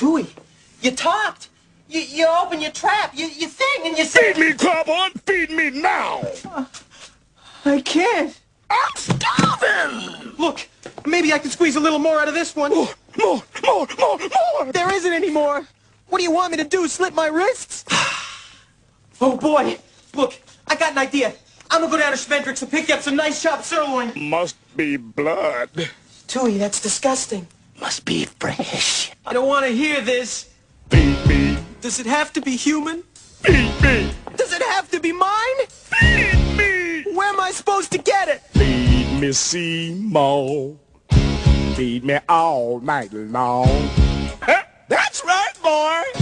Tui, you talked. You open your trap. You thing and you say... Feed me, Cowboy! Feed me now! I can't. I'm starving! Look, maybe I can squeeze a little more out of this one. More! There isn't any more. What do you want me to do, slit my wrists? Oh, boy. Look, I got an idea. I'm gonna go down to Symentrix and pick up some nice chopped sirloin. Must be blood. Tui, that's disgusting. Must be fresh. I don't want to hear this. Feed me. Does it have to be human? Feed me. Does it have to be mine? Feed me. Where am I supposed to get it? Feed me, Seymour. Feed me all night long. That's right, boy.